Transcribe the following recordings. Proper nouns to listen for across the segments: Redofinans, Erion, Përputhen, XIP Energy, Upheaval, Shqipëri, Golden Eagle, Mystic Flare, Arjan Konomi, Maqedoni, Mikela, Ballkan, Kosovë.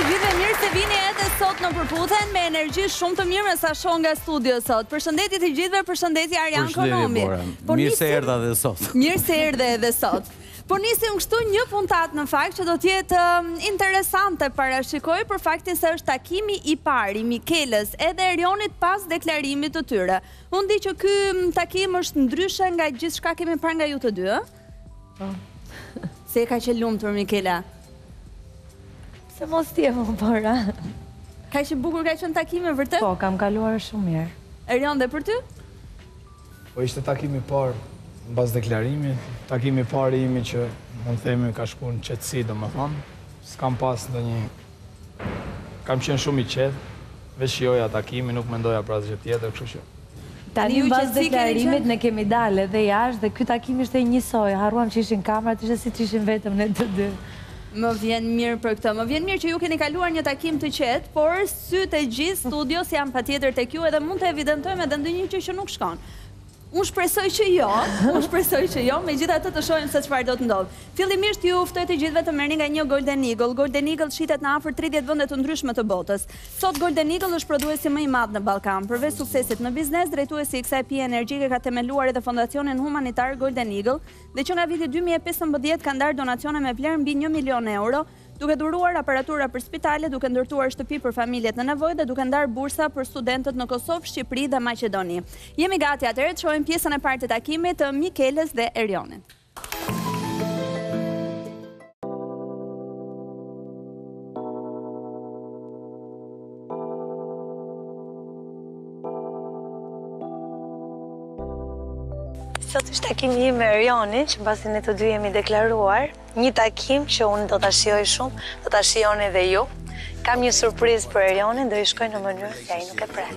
të gjithëve, mirë se vini edhe sot në Përputhen me energji shumë të mirë me sa shoh nga studio sot. Përshëndetje të gjithëve, përshëndetje Arjan Konomi. Mirë se erdha edhe sot. Mirë se erdhe edhe sot. Por nisim kështu një puntat në fakt që do të jetë interesante parashikoj për faktin se është takimi I parë I Mikelës edhe Erionit pas deklarimit të tyre. Unë di që ky takim është ndryshe nga gjithçka që kemi parë nga ju të dy, ëh? Se ka qenë lumtur Mikela. Se mos t'je më Bora. Ka që bukur ka qënë takime, vërtet? Po, kam kaluar shumë mirë. Erion, dhe për ty? Po, ishte takimi parë, në bas deklarimin. Takimi parë imi që, më në themi, ka shku në qetësi, do më thamë. S'kam pas në një... Kam qenë shumë I qetë, veç joja takimi, nuk mendoja pra zë tjetër, kështu që... Tani në bas deklarimit ne kemi dale dhe jashtë, dhe ky takimi ishte njësoj. Haruam që ishin kamerat, ishte si që ishin vetëm në të dy. Më vjen mirë për këtë, më vjen mirë që ju keni kaluar një takim të qetë, por sytë e gjithë studios janë patjetër tek ju edhe mund të evidentojmë edhe ndonjë gjë që nuk shkon. Unë shpresoj që jo, megjithatë të shohim se çfarë do të ndodhë. Fillimisht ju ftoj të gjithëve të merrni nga një Golden Eagle. Golden Eagle shitet në afër 30 vende të ndryshme të botës. Sot Golden Eagle është prodhuesi më I madh në Ballkan. Përveç suksesit në biznes, drejtuesi I XIP Energy ka themeluar edhe fondacionin humanitar Golden Eagle, dhe që nga viti 2015 ka ndarë donacione me vlerë mbi 1 milion euro, duke dhuruar aparatura për spitale, duke ndërtuar shtëpi për familjet në nevojë dhe duke ndarë bursa për studentët në Kosovë, Shqipëri dhe Maqedoni. Jemi gati atëherë të shohim pjesën e parë të takimit të Mikelës dhe Erionit. Sot është takimi I me Erionin, që mbasi ne të dy jemi deklaruar, një takim që unë do ta shijoj shumë, do ta shijoni edhe ju. Kam një surprizë për Erionin, do I shkoj në mënyrë që ai nuk e pret.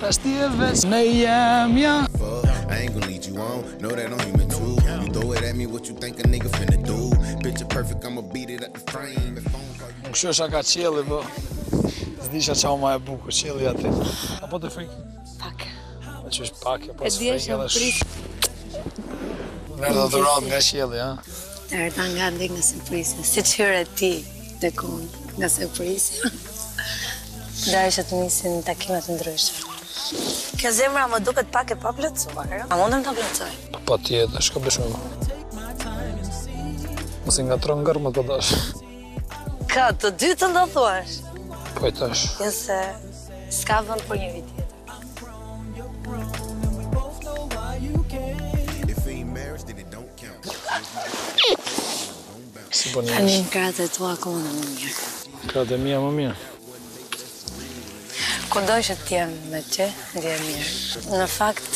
Pasti e veç në jemja. Më këshosha ka qeli, po zdisha qa ma e buku, qeli atë. A po të frikë? Pak. E që është pak, e po të frikë edhe shumë. Nërë dhe dhurat nga qeli, ha? Nërë dhe nga ndik nga surprizën, si qyre ti dhe kunë. Nga surprizë. Da isha të nisin takimet ndryshme. Kjo zemra më duket pak e pa plotësuar. A mundem ta plotësoj? Po tjetër, shko bësh më. Mos e ngatron gërmët po dash. Ka të dytën do thuash? Po I tash. Nëse s'ka vend për njëri tjetër. Ani në kratë e tua ku unë më mirë. Kratë e mija më mirë. Kudoj që t'jem me që, t'jem mirë. Në fakt,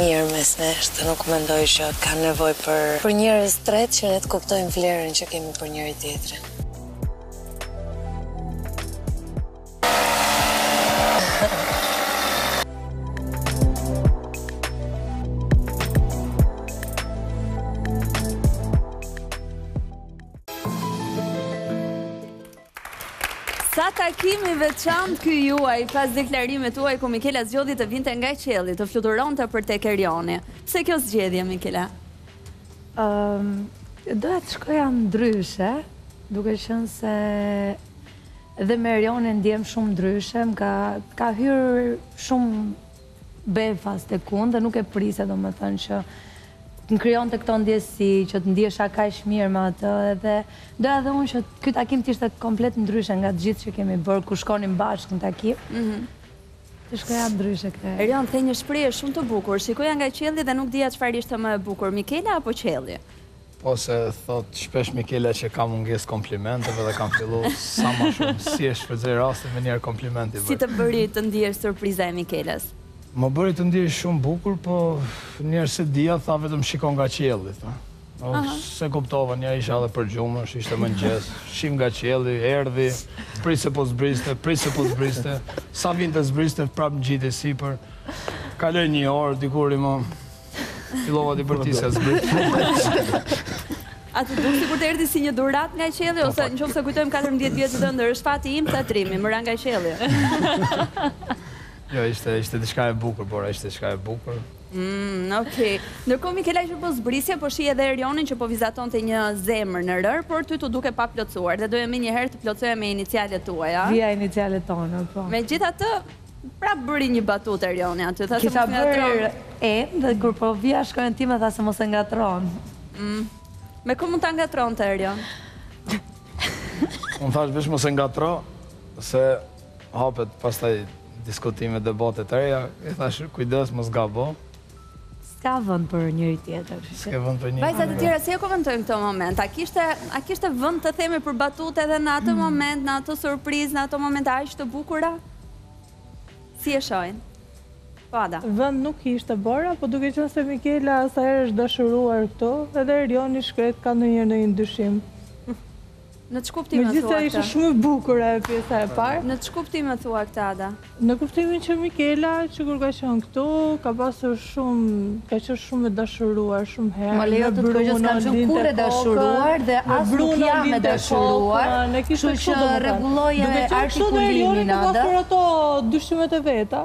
mirë mes nesh, të nuk mendoj që ka nevoj për njerëz tretë që ne të kuptojmë vlerën që kemi për njëri tjetrin. Takimi veçantë ky juaj, pas deklarimit tuaj ku Mikela zgjodhi të vinte nga qielli, të fluturonte për tek Erioni. Pse kjo zgjedhje, Mikela? Doja të shkoja ndryshe, duke qenë se dhe me Erionin ndjem shumë ndryshe, ka hyrë shumë befas tek unë dhe nuk e prisa, domethënë që të krijonte këto ndjesi, që të ndjesha kaq mirë me atë dhe doja edhe unë që ky takim të ishte komplet ndryshe nga të gjithë që kemi bërë kur shkonim bashkë në takim. Të shkoja ndryshe këtë. Erion, the një shprehje shumë të bukur. Shikoja nga qielli dhe nuk dija çfarë ishte më e bukur, Mikela apo qielli? Po se thot shpesh Mikela që kam mungesë komplimenteve dhe kam filluar sa më shumë si e shfrytëzoj rastin me një kompliment i bërë. Si të bëri të ndihesh surpriza e Mikelas? Më bëri të ndihë shumë bukur, po njerë se dia, tha vetëm shikon nga qielli, tha. Se kuptova, nja isha dhe për gjumësh, ishte mëngjes, shim nga qielli, erdhi, prise po zbriste, sa vinte zbriste, prap në gjitë e sipër, kaloj një orë, dikur ima, filova t'i përtisja zbriste. A të dukë si kur të erdi si një durat nga qielli, ose në qovë se kujtojmë 14 vjetë të ndër, është fati im të atrimi, më ra nga qielli. Jo, ishte diçka e bukur, Bora, ishte diçka e bukur. Okej. Ndërkohë Mikela ishte po zbrisje, po shihej edhe Erionin që po vizatonte një zemër në rër, por ty t'u duke pa plotësuar dhe doje më një herë të plotësoje me inicialet tuaja. Vija inicialet tona, po. Megjithatë, prap bëri një batutë Erioni aty, tha se mos ngatron. Dhe kur po vija shkojën time tha se mos e ngatron. Me ku mund ta ngatronte Erion? Unë thash vetëm mos e ngatro, se hapet pastaj diskutime, debate të reja, e thashë, kujdes, mos gabo. S'ka vënd për njëri tjetër. S'ka vënd për njëri tjetër. Vajzat e tjera, si e komentojmë këto moment? A kishte vënd të themi për batute edhe në ato moment, në ato surpriz, në ato moment, a ishte bukura? Si e shojnë? Po, Ada? Vënd nuk ishte Bora, po duke qënë se Mikela sa herë është dëshëruar këto, edhe Erioni shkret ka në njërë në ndyshim. Në të shkuptime thua këta? Me gjitha ishë shumë bukur e pjesa e parë. Në të shkuptime thua këta, Ada? Në kuptimin që Mikela, që kur ka qënë këtu, ka pasur shumë, ka qënë shumë e dashuruar, shumë herë. Ma lejo të të kërgjës ka qënë kur e dashuruar dhe asë nuk jam e dashuruar, që që regulloja e artikulimin, Ada. Duke qënë kështu dhe Erioni të pasur ato dyshimet e veta.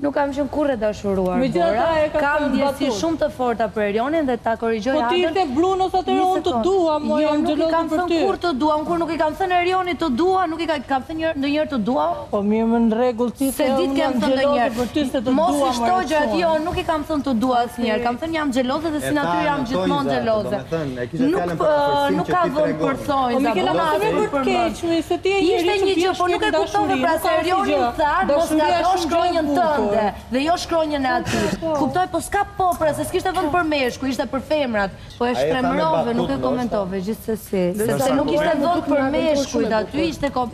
Nuk kam qënë kur e dashuruar, Bora, kam ndjesi shumë të forta për Erionin dhe ta korrigjoj Adën. Po ti ishte Bruno, sa të Erion të dua, moj jam gjeloze për ty. Jo, nuk i kam thënë kur të dua, kur nuk i kam thënë Erionit të dua, nuk i kam thënë ndonjëherë të dua. Po mi më në regullë ti se unë jam gjeloze për ty se të dua më rësonë. Mos i shto gjërat, jo, nuk i kam thënë të dua asnjëherë, kam thënë jam gjeloze dhe si natyrë jam gjithmonë gjeloze. Nuk ka vend për thonjë, dhe jo shkronjën e ati. Kuptoj, po s'ka popra, se s'kishtë e vënd për meshku, ishte për femrat. Po e shtremrove, nuk e komentove, gjithë se se nuk ishte vënd për meshku, dhe aty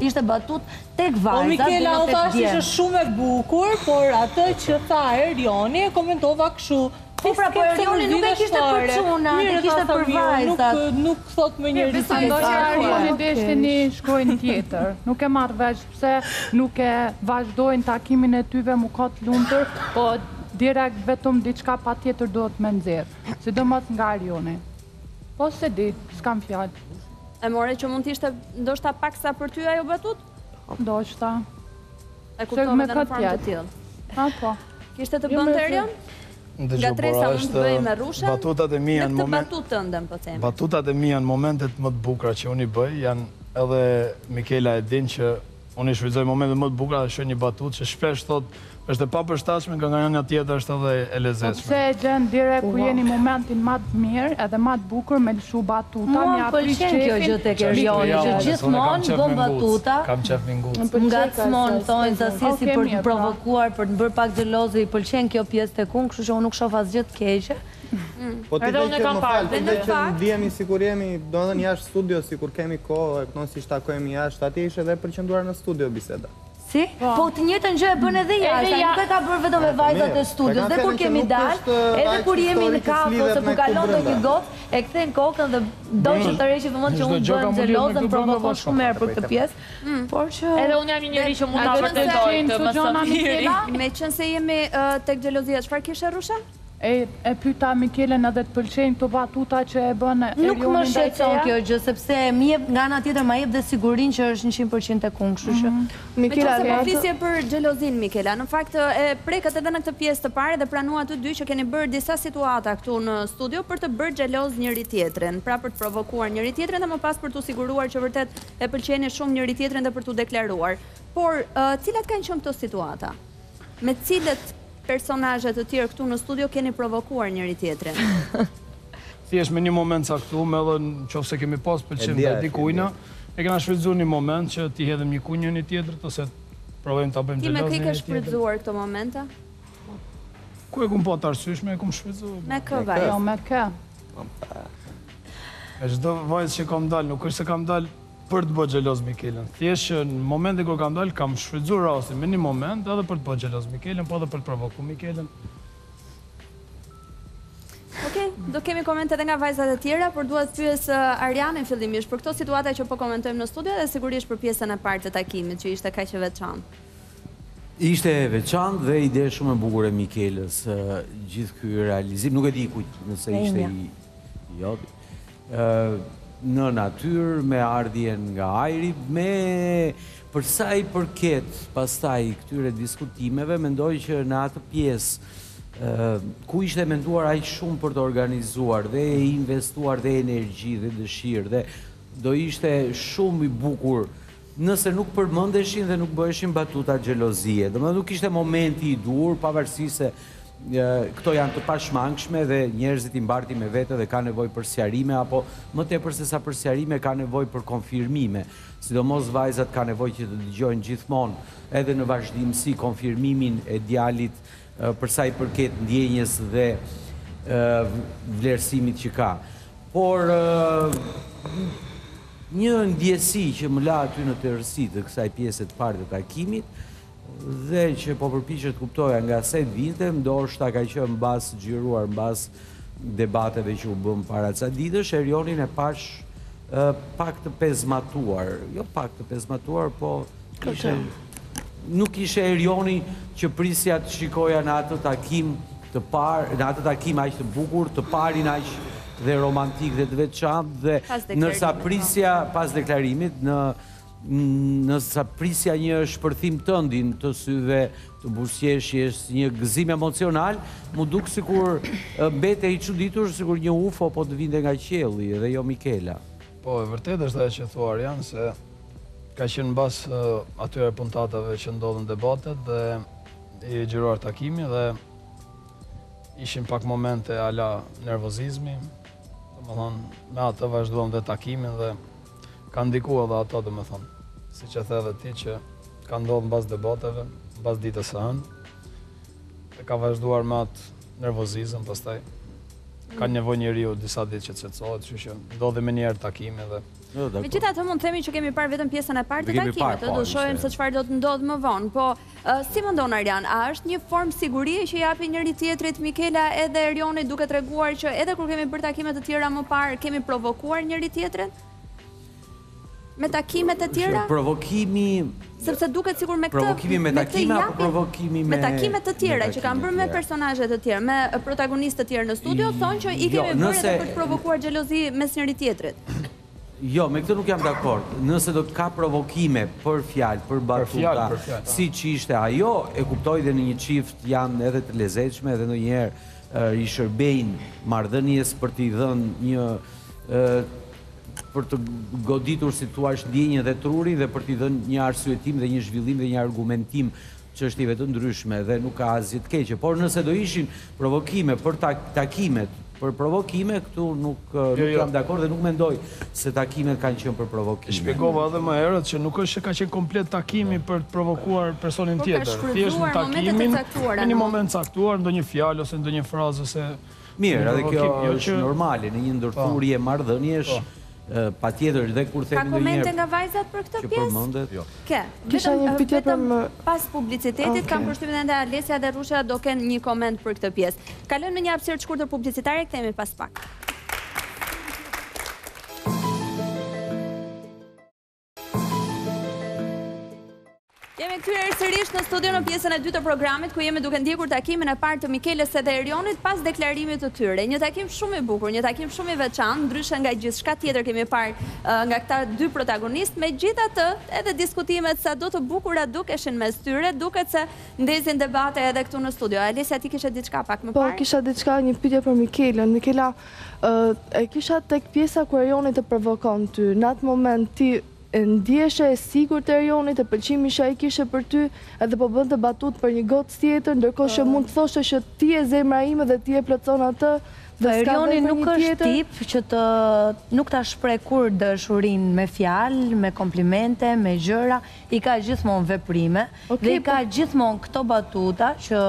ishte batut tek vajzat. O Mikela, o thash ishte shumë e bukur, por atë që tha Erioni e komentova këshu. Po pra, po Erioni nuk e kishte për quna, e kishte për vajzat. Nuk thot me njëri të vajzat. Besoj që Erioni deshte një shkojnë tjetër. Nuk e marrë vesh pëse nuk e vazhdojnë takimin e tyve mu ka të lumëtër, po direkt vetëm diçka pa tjetër do të menzirë. Si do mëtë nga Erioni. Po se di, s'kam fjallë. E more që mund t'ishte ndoshta pak sa për ty ajo betut? Ndoshta. E kuptove dhe në farmë të tjilë. Kishte të bëndë Erion? Nga tresa mund të bëj me rushën, në këtë batut të ndëm, po teme. Batutat e mija në momentet më të bukra që unë I bëj, janë edhe Mikela e din që unë I shvizoj momentet më të bukra dhe shë një batut që shpesh thot, është e papërstashme, nga njënja tjetër është edhe e lezeshme. Përse e gjenë dire ku jeni momentin matë mirë edhe matë bukur me lëshu batuta, më përqen kjo gjë tek Erioni, që gjithmonë bën batuta, nga të smonë, thonjë, zasisi për të provokuar, për të bërë pak gjeloze, I përqen kjo pjesë të kun, kështu që unë nuk shoh asgjë të keqe. Po të dhe që më falë, të dhe që ndihemi si kur jemi, do në jashtë studio, si kur kemi kohë, kënon si shtakojemi jashtë, atje ishe dhe përqenduar në studio biseda. Si? Po të njëtë në gjë e bën edhe jashtë, nuk e ka bërë vedo me vajzat e studios, dhe kur kemi dalë, edhe kur jemi në kafë, ose kur kalon do një gotë, e këthen kokën dhe dojnë që të rejshë vëmën që unë bërë gjeloz dhe më provokon shumë merë për këtë pjesë, por që... Edhe unë jam I njëri që mund të vërtetojtë, më së mjëri. Me qënë se jemi tek gjelozia, shfar kishe rushe? E pyta Mikelen edhe të pëlqenjë të batuta që e bënë Erionin dhe të ja? Nuk më shqetson kjo gjë, sepse nga nga tjetër ma jep dhe sigurin që është 100% e kungë, që... Me që se përfisje për gjelozin, Mikela, në fakt e preket edhe në këtë pjesë të pare dhe pranua të dy që keni bërë disa situata këtu në studio për të bërë gjeloz njëri tjetërin, pra për të provokuar njëri tjetërin dhe më pas për të siguruar që vërtet e pëlqeni shumë njëri tjetërin dhe për të deklaruar. Por, cilat kanë qenë këto situata? Me cilat personazhet të tjerë këtu në studio keni provokuar njëri tjetrin? Thjesht me një moment caktuar, edhe nëse kemi pas pëlqim ndaj dikujt, e kena shfrytzuar një moment që ti hedhim një kunjë njëri tjetrit ose provojmë ta bëjmë gjelozë. Ti me kë ke shfrytzuar këto momente? Ku e kum pa të arsyeshme, e kum shfrytzuar. Me kë vajzë? Jo, me kë. Me çdo vajzë që kam dalë, nuk është se kam dalë për të bërë gjeloz Mikelen. Thjesht që në momentin kur kam dalë, kam shfrytzuar rastin me një moment edhe për të bërë gjeloz Mikelen, po edhe për të provokuar Mikelen. Okej, do kemi komente edhe nga vajzat e tjera, por dua të pyes Arjanin fillimisht për këto situata që po komentojmë në studio dhe sigurisht për pjesën e parë të takimit që ishte kaq e veçantë. Ishte e veçantë dhe ide shumë e bukur e Mikelës, gjithë ky realizim, nuk e di kujt, nëse ishte I joti. Në natyrë, me ardhjen nga ajri, me përsa I përket pastaj këtyre diskutimeve, mendoj që në atë pjesë ku ishte menduar aq shumë për të organizuar dhe investuar dhe energji dhe dëshirë dhe do ishte shumë I bukur nëse nuk përmendeshin dhe nuk bëheshin batuta xhelozie. Domethënë nuk ishte momenti I dur, pavarësisht se këto janë të pashmangshme dhe njerëzit I mbarti me vete dhe ka nevoj për sqarime apo më tepër se sa për sqarime ka nevoj për konfirmime, sidomos vajzat ka nevoj që të dëgjojnë gjithmonë edhe në vazhdimsi konfirmimin e djalit përsa I përket ndjenjes dhe vlerësimit që ka. Por një ndjesi që më la aty në terësi të kësaj pjesë të parë të takimit dhe që po përpiqet të kuptoja nga se vinte, ndoshta ka qenë mbas xhiruar mbas debateve që u bëm para ca ditësh, Erionin e pash pak të pezmatuar, jo pak të pezmatuar, po nuk ishte Erioni që prisja të shikoja në atë takim të parë, në atë takim aq të bukur, të parin aq dhe romantik dhe të veçantë dhe ndërsa prisja pas deklarimit nësa prisja një shpërthim të ndin të syve, të busjeshjes, një gëzim emocional, mu duk si kur bete I quditur, si kur një ufo po të vinde nga qeli, dhe jo Mikela. Po, e vërtet është dhe që thuar janë, se ka qenë bas atyre puntatave që ndodhen debatet dhe I gjiruar takimi dhe ishin pak momente ala nervozizmi, me atë vazhduam dhe takimin dhe ka ndikua dhe ato dhe me thonë, si që the dhe ti që ka ndodhë në bas debateve, në bas ditës e hënë, dhe ka vazhduar me atë nervozizëm, pastaj ka nevoj njëri u disa ditë që të qetësohet, që që ndodhë me njerë takimi dhe... Me gjitha të mund të themi që kemi parë vetëm pjesën e parë të takimit, do shohim se çfarë do të ndodhë më vonë, po si mendon Arjan, a është një formë sigurie që japi njëri tjetrit Mikela edhe Erioni duke treguar që edhe kur kemi bërë takime të tjera më parë kemi provokuar njëri tjetrin? Me takimet e tjera? Provokimi... Sepse duket sigur me këtë... Provokimi me takime apo provokimi me... Me takimet të tjera, që kam bërë me personazhet të tjera, me protagonistë të tjera në studio, thonë që I kemi bërë edhe për të provokuar xhelozi mes njëri tjetrit. Jo, me këtë nuk jam dakord. Nëse do të ka provokime për fjalë, për batuta, si që ishte ajo, e kuptoj dhe në një çift janë edhe të lezetshme, edhe në njerë i shërbejnë marrëdhënies për t'i dhënë një për të goditur si thua ndjenjën dhe trurin dhe për t'i dhënë një arsyetim dhe një zhvillim dhe një argumentim çështjeve të ndryshme dhe nuk ka asgjë të keqe, por nëse do ishin provokime për takimet, për provokime këtu nuk jam dakord dhe nuk mendoj se takimet kanë qenë për provokime. Shpjegova edhe më herët që nuk është që ka qenë komplet takimi për të provokuar personin tjetër. Thjesht në takimin, në një moment caktuar, ndonjë fjalë ose ndonjë frazë ose mirë, edhe kjo është normale në një ndërthurje marrëdhëniesh. Patjetër dhe kur themi ndonjëherë. Ka komente nga vajzat për këtë pjesë? Ke. Vetëm pas publicitetit kam përshtypjen ndaj Alesia dhe Rusha do kenë një koment për këtë pjesë. Kalojmë në një hapësirë të shkurtër publicitare, kthehemi pas pak. Jemi kthyer sërish në studio në pjesën e dytë të programit ku jemi duke ndjekur takimin e parë të Mikeles dhe Erionit pas deklarimit të tyre. Një takim shumë i bukur, një takim shumë i veçantë, ndryshe nga gjithçka tjetër kemi parë nga këta dy protagonistë, megjithatë edhe diskutimet sado të bukura dukeshin mes tyre, duket se ndezin debate edhe këtu në studio. Alesia, ti kishe diçka pak më parë? Po, kisha diçka, një pyetje për Mikelën. Mikela, e kisha tek pjesa ku Erioni të provokon ty. Në atë moment ti ndjeshe e sigur të Erionit, e pëlqimi që ai kishe për ty, edhe po bënte batut për një gocë tjetër, ndërkohë që mund të thoshe që ti e zemra ime dhe ti e plotson atë, dhe Erioni nuk është tip që nuk ta shpreh kur dashurinë me fjalë, me komplimente, me gjëra, i ka gjithmonë veprime, dhe i ka gjithmonë këto batuta që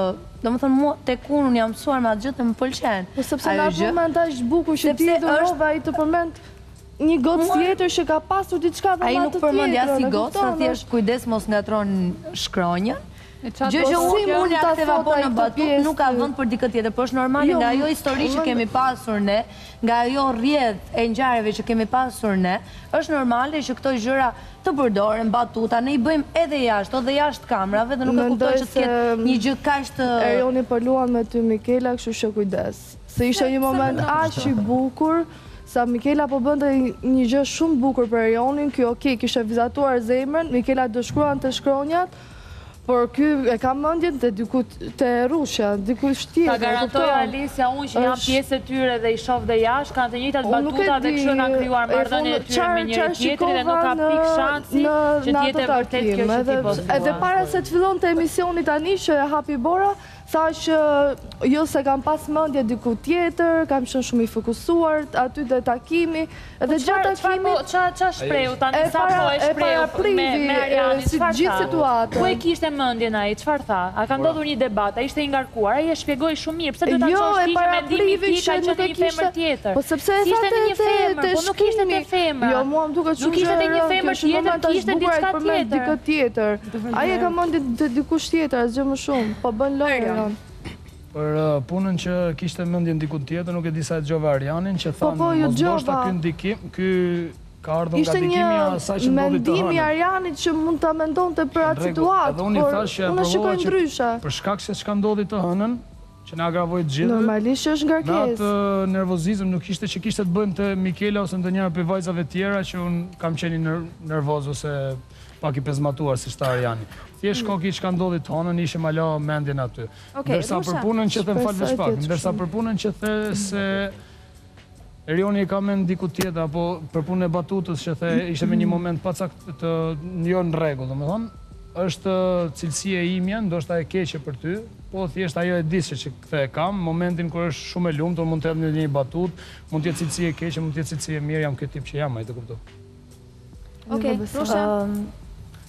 domethënë mua tek unë jam mësuar me atë gjë të më pëlqen. Po sepse nga momenta është bukur që ti durova ai të përmend një gocë tjetër që ka pasur diçka dhe atë tjetër. Ai nuk përmendi as i gocë, sa thjesht kujdes mos ngatron shkronjën. Gjë që unë ta thevapoj në batut nuk ka vend për dikë tjetër, por është normale nga ajo histori që kemi pasur ne, nga ajo rrjedhë e ngjarjeve që kemi pasur ne, është normale që këto gjëra të përdoren, batuta, ne i bëjmë edhe jashtë, edhe jashtë kamerave dhe nuk e kuptoj që s'ket një gjë kaq të Erioni po luan me ty Mikela, kështu që kujdes. Se ishte një moment aq i bukur. Sa Mikela po bënte një gjë shumë bukur për Erionin, kjo okay, kishe vizatuar zemrën, Mikela do shkruan të shkronjat, por ky e ka mendjen te diku te Rusha, diku shtjetër. Ta garantoj Alesia, unë që jam pjesë e tyre dhe i shoh dhe jashtë, kanë të njëjtat batuta dhe kështu na krijuar marrëdhënie tyre me njëri tjetrin dhe nuk ka pikë shansi që të jetë vërtet kjo që ti po thua. Edhe para se të fillonte emisioni tani që e hapi Bora, thash jo se kam pas mendje diku tjetër, kam qenë shumë i fokusuar aty te takimi, edhe gjatë takimit ç'a shpreu tani sa po e shpreu me Arjanin çfarë gjithë situata. Ku e kishte mendjen ai, çfarë tha? A ka ndodhur një debat, ai ishte i ngarkuar, ai e shpjegoi shumë mirë, pse do ta shohësh ti mendimi i tij ka qenë një femër tjetër. Po sepse ishte një femër, po nuk ishte një femër. Jo, mua më duket nuk ishte një femër tjetër, kishte diçka tjetër, diçka tjetër. Ai e ka mendje dikush tjetër, asgjë më shumë, po bën lojë. Për punën që kishte mendjen dikun tjetër, nuk e di sa dëgjova Arjanin që thanë mos boshta ky ndikim, ky ka ardhur nga ndikimi i asaj që ndodhi te hënë. Ishte një mendim i Arjanit që mund ta mendonte për atë situatë, por unë shikoj ndryshe. Për shkak se çka ndodhi te hënën, që na agravoi të gjithë. Normalisht që është ngarkesë. Atë nervozizëm nuk ishte që kishte të bëjmë te Mikela ose ndonjëra prej vajzave tjera që un kam qenë nervoz ose pak i pezmatuar si shta Arjani. Thjesht koki që ka ndodhi tonën, ishim ala mendjen aty. Ndërsa për punën që the më falë vishpak, ndërsa për punën që the se Erioni ka mend diku tjetër, apo për punën e batutës që the ishte me një moment pacak të jo në rregull, domethënë, është cilësia imja, ndoshta e keqe për ty, po thjesht ajo e di se që kthe e kam, momentin kur është shumë e lumtur, mund të jap një batutë, mund të jetë cilësi e keqe, mund të jetë cilësi e mirë, jam ky tip që jam, ai të kupton. Okej, Rusha.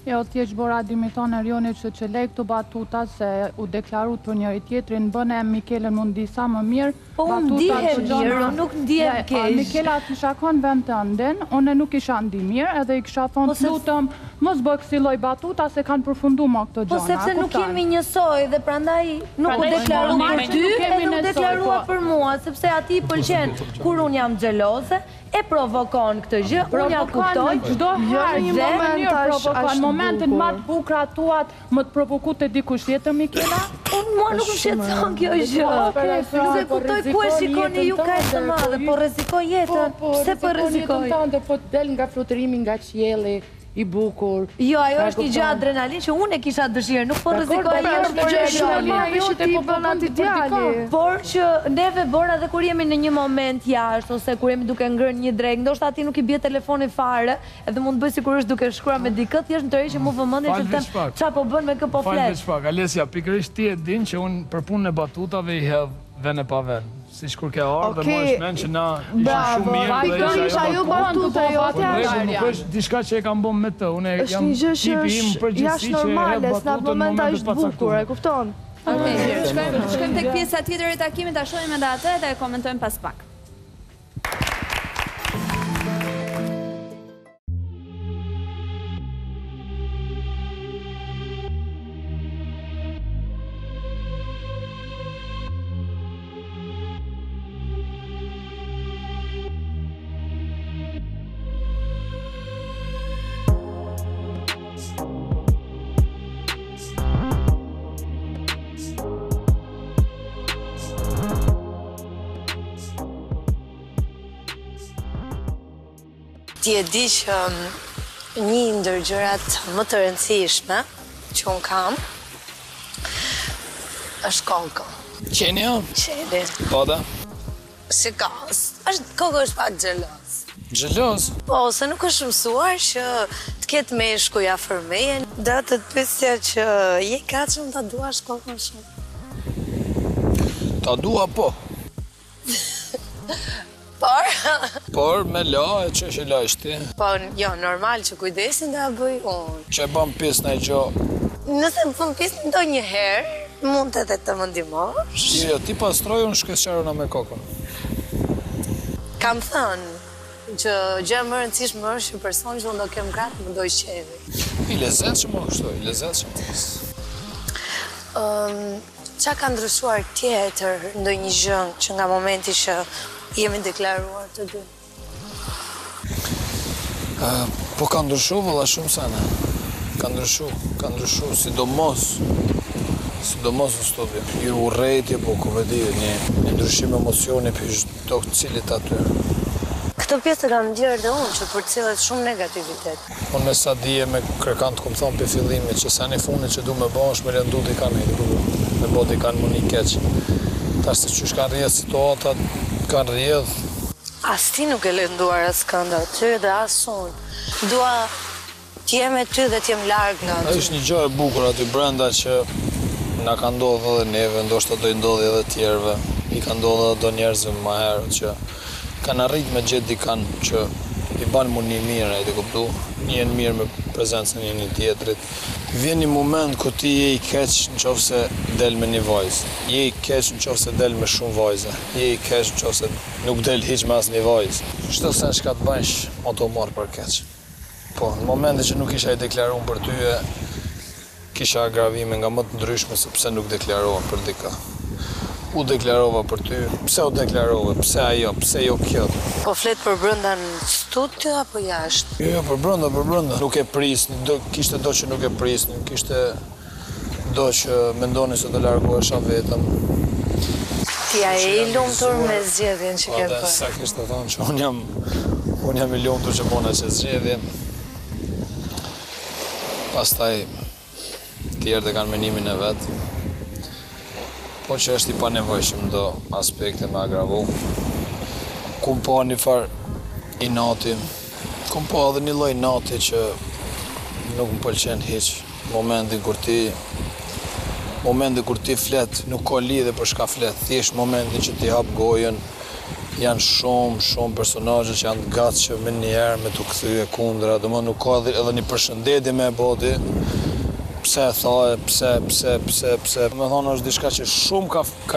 Jo, thjesht Bora dimiton Erionit që lej këtu batuta se u deklaruat për njëri tjetrin, bën e Mikelën mund di sa më mirë. Po unë ndihem mirë, nuk ndihem keq. Mikela të shakon vend të ndin, unë nuk isha ndi mirë, edhe i kisha thonë lutem, mos bëj kësi lloj batuta se kanë përfunduar më këto gjëra. Po sepse nuk jemi njësoj dhe prandaj nuk u deklaruam për ty, edhe u deklarua për mua, sepse aty i pëlqen kur unë jam xheloze. E provokon këtë gjë, unë ja kuptoj çdo herë një moment provokon momentin më të bukur atuat, më të provokut te dikush tjetër Mikela. Unë mua nuk më shqetëson kjo gjë. Nuk e kuptoj ku e shikoni ju kaq të madhe, po rrezikoj jetën. Pse po rrezikoj? Po del nga fluturimi nga qielli. i bukur. Jo, ajo është një gjë adrenalin që unë e kisha dëshirë, nuk po rrezikoj ajo një gjë shumë më veshit e popullit italian. Por që neve Bora dhe kur jemi në një moment jashtë ose kur jemi duke ngrënë një drekë, ndoshta aty nuk i bie telefoni fare, edhe mund të bëj sikur është duke shkruar me dikë, thjesht ndërrej që mu vëmendje që them çfarë po bën me kë po flet. Falë shpak, Alesia, pikërisht ti e din që unë për punën e batutave i hedh vene pa vene. Si shkur ke ardhe, më është menë që na ishën shumë mirë dhe isha ju batuta jo atë arja. Nuk është diska që e kam bom me të, une jam tipi im përgjithsi që e he batuta në momentet pacaktume. Shkojmë të pjesa tjetër e takimit, ta shohim edhe atë dhe e komentojmë pas pak. Ti e di që një ndër gjërat më të rëndësishme që unë kam është koko. Qeni o? Qeni. Po da? Shikas. Koko është pak gjelos. Gjelos? Po, se nuk është mësuar që të ketë me shkuja fërmejen. Da të të pisja që je kaqëm ta dua shkokon shumë. Ta dua po. Por? Por, me la e që është i la ishti. Po, jo, normal që kujdesin dhe a bëj unë. Që e bëm pis në gjo? Nëse bëm pis në do një herë, mund të dhe të më ndimosh. Jo, ti pastroj unë shkës qaruna me kokën. Kam thënë që gjë më rëndësishme më është që person që unë do kem kratë më do i qevi. I lezet që më kështu, i lezet që më kështu. Qa ka ndryshuar tjetër ndoj një gjënë që nga momenti që jemi deklaruar të dy? Po ka ndryshu, vëlla shumë sana. Ka ndryshu, sidomos në studio. Ju urrejtje, po këvedi, një ndryshim emocioni për çdo cilit aty. Këto pjesë të kam ndjerë dhe unë, që përcillet shumë negativitet. Unë me sa dije me kërkan të këmë thonë për fillimi, që sa një funit që du me bo, është me rëndu t'i kanë e gru, me bo t'i kanë më një keqë. Tashtë që shkanë rrjedhë situatat, kanë rrjedhë. Asë ti nuk e lënduar asë kënda, ty dhe asë unë. Dua t'jeme ty dhe t'jem largë nga ty. Êshtë një gjohë e bukur aty brenda që nga ka ndodhë dhe neve, ndoshtë do i ndodhë edhe tjerve. I ka ndodhë dhe do njerëzve më herë që kanë arritë me gjithë dikan që i banë mu një mirë, e të kuptu. Njën mirë me prezencën një një tjetërit. Vjen një moment ku ti je i keq në qofë se del me një vajzë. Je i keq në qofë se del me shumë vajzë. Je i keq në qofë se nuk del hiq me asë një vajzë. Shto sen që ka të banjsh, ma të marë për keq. Po, në momente që nuk isha i deklaruar për tyje, kisha agravime nga më të ndryshme se pse nuk deklaruar për dika. U deklarova për ty, pse u deklarova, pse ajo, pse jo kjo. Po fletë për brënda në studio apo jashtë? Jo, për brënda. Nuk e prisni, kishte do që nuk e prisni, kishte do që mendoni se të largohesha vetëm. Tja e i lumëtur me zgjedhjen që ke për. Ate, sa kishte thonë që unë jam i lumëtur që bona që zgjedhjen. Pastaj, tjerët e kanë menimin e vetë. Po që është i pa nevojshëm do aspekte me agravo. Kumë po një farë i nati, kumë po edhe një loj nati që nuk më pëlqen hiq. Momentin kur ti flet, nuk ka lidhe për shka flet, thjesht momentin që ti hap gojen, janë shumë personazhe që janë gatshëm me njerë, me të këthyje kundra, dhe më nuk ka edhe një përshëndetje me bodi. Pse e thaje, pse... Me thonë është diçka që shumë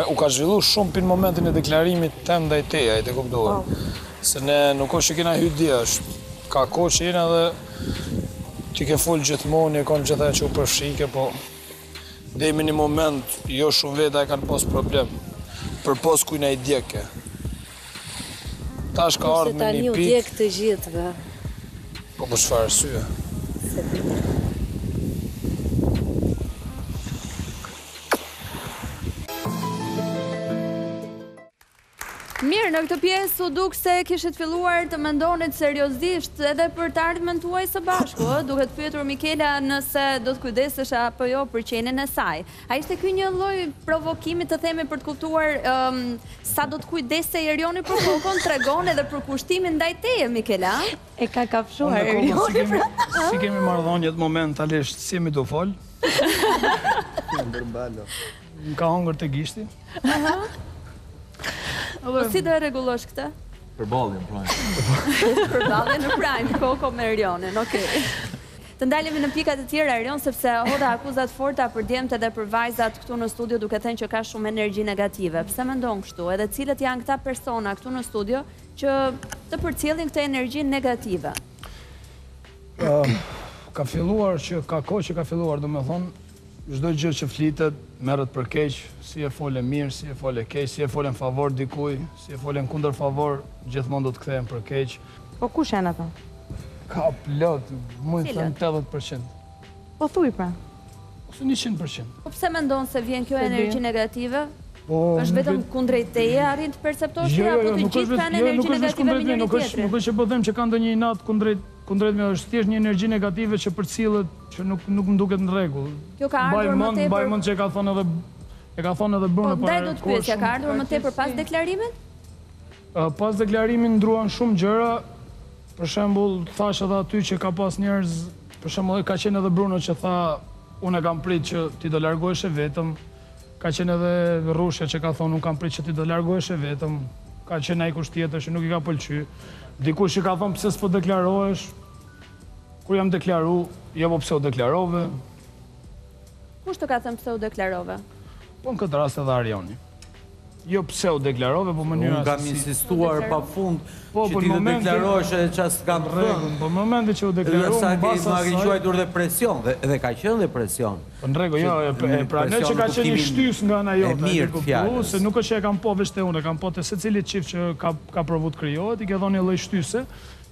u ka zhvillu shumë për në momentin e deklarimit tem dhe i teja, i të kuptohë. Se ne nuk është që kina hytë dhja, ka ko që jena dhe ti ke full gjithmoni, e konë gjitha e që u përshike, po dhejme një moment, jo shumë veta e kanë posë problem, për posë kujna i djeke. Ta është ka ardhë me një pikë... Përse ta një djekë të gjithve. Po për shfarë syë. Mirë, në këtë pjesë u duk se kishit filluar të mendonit seriozisht edhe për të ardhmen tuaj së bashku, duhet pyetur Mikela nëse do të kujdesesh apo jo për qenien e saj. A ishte ky një lloj provokimi të themi për të kuptuar sa do të kujdesej Erioni për kokën, tregon edhe për kushtimin ndaj teje Mikela? E ka kafshuar Erioni pra. Si kemi marrëdhëniet momentalisht, si më do fol? Më ka hëngër të gishti. Si do e regulosh këta? Përballin prajnë. Përballin në prajnë, koko me Erionin, okej. Të ndalemi në pikat e tjera, Erion, sepse hodha akuzat forta për djemët edhe për vajzat këtu në studio duke thënë që ka shumë energji negative. Pse mendon kështu? Edhe cilët janë këta persona këtu në studio që të përcjellin këtë energji negative? Ka filluar që ka kohë që ka filluar, domethënë çdo gjë që flitet merret për keq, si e folën mirë, si e folën keq, si e folën favor dikujt, si e folën kundër favor, gjithmonë do të kthehen për keq. Po kush janë ato? Ka plot, mund të them 80%. Po thuj pra. Ose 100%. Po pse mendon se vjen kjo energji negative? Po është vetëm kundrejt teje, arrin të perceptosh se apo të gjithë kanë energji negative me njëri tjetrin. Nuk është që po them që ka ndonjë inat kundrejt me, është thjesht një energji negative që përcillet që nuk më duket në rregull. Kjo ka ardhur më tepër. Mbaj mend që e ka thënë edhe bërë para. Po ndaj do të pyes, ka ardhur më tepër pas deklarimit? Pas deklarimit ndruan shumë gjëra. Për shembull, thash edhe aty që ka pas njerëz, për shembull ka qenë edhe Bruno që tha, unë kam prit që ti do largohesh vetëm. Ka qenë edhe Rushja që ka thonë, unë kam prit që ti do largohesh vetëm. Ka qenë ai kush tjetër që nuk i ka pëlqyer. Dikush që ka thonë pse s'po deklarohesh? Kur jam deklaru, jo po pse u deklarove? Kush të ka thënë pse u deklarove? Po në këtë rast edhe Arjoni. Jo pse u deklarove, po mënyra se kam insistuar pafund që ti të deklarohesh edhe çfarë s'kam rregull. Po në momentin që u deklaruam, sa ke marrëquajtur dhe presion dhe ka qenë dhe presion. Po në rregull, jo, pra ne që ka qenë shtys nga ana jote. Mirë fjalë, se nuk është që e kam po vetë unë, kam po te secili çift që ka provu të krijohet, i ke dhënë një lloj shtyse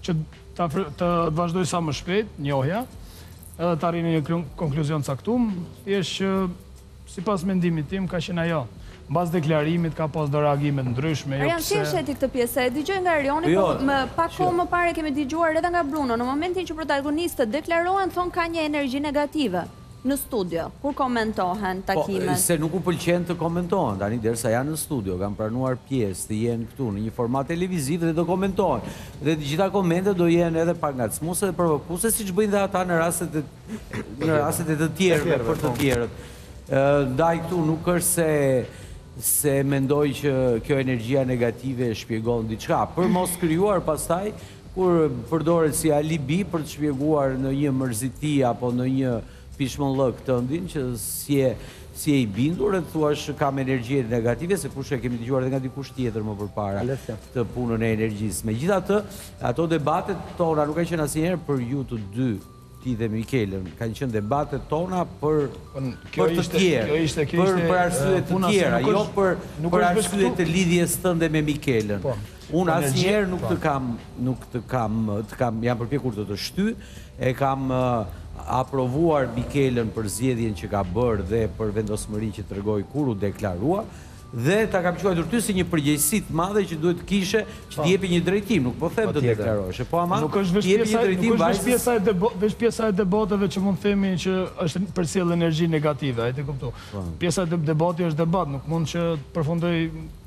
që të vazhdoj sa më shpejt, njohja, edhe të arrini një konkluzion caktum, thjesht që, si pas mendimit tim, ka qenë ajo. Mbas deklarimit, ka pas do reagime ndryshme, jo pse... Arjan, si e sheti këtë pjesë, e dëgjoj nga Erioni, po pak kohë më parë kemi dëgjuar edhe nga Bruno, në momentin që protagonistët deklarohen, thonë ka një energji negative në studio, kur komentohen takimet. Po, se nuk u pëlqen të komentohen, tani derisa janë në studio, kanë pranuar pjesë, të jenë këtu në një format televiziv dhe do komentohen. Dhe gjitha komente do jenë edhe pak ngacmuese dhe provokuese, siç bëjnë dhe ata në rastet e të tjerëve për të tjerët. Ndaj këtu nuk është se mendoj që kjo energjia negative shpjegon diçka, për mos krijuar pastaj kur përdoret si alibi për të shpjeguar në një mërziti apo në një pishmon lëk të ndin që si e i bindur e të thuash kam energjie negative, se kush e kemi të gjuar dhe nga dikush tjetër më përpara të punën e energjisë. Me gjitha të, ato debatet tona nuk e qenë asnjëherë për ju të dy, ti dhe Mikelën, kanë qenë debatet tona për të tjerë, për arsye të tjera, jo për arsye të lidhjes tënde me Mikelën. Unë asnjëherë nuk të kam, jam përpjekur të të shty, e kam aprovuar Mikelën për zgjedhjen që ka bërë dhe për vendosmërinë që tregoi kur u deklarua, dhe ta kam quajtur ty si një përgjegjësi të madhe që duhet të kishe që të jepi një drejtim, nuk po them të deklarosh, po ama të jepi një drejtim vajzës. Nuk është pjesa e debateve që mund të themi që është përcjell energji negative, ai të kupton. Pjesa e debatit është debat, nuk mund që të përfundoj.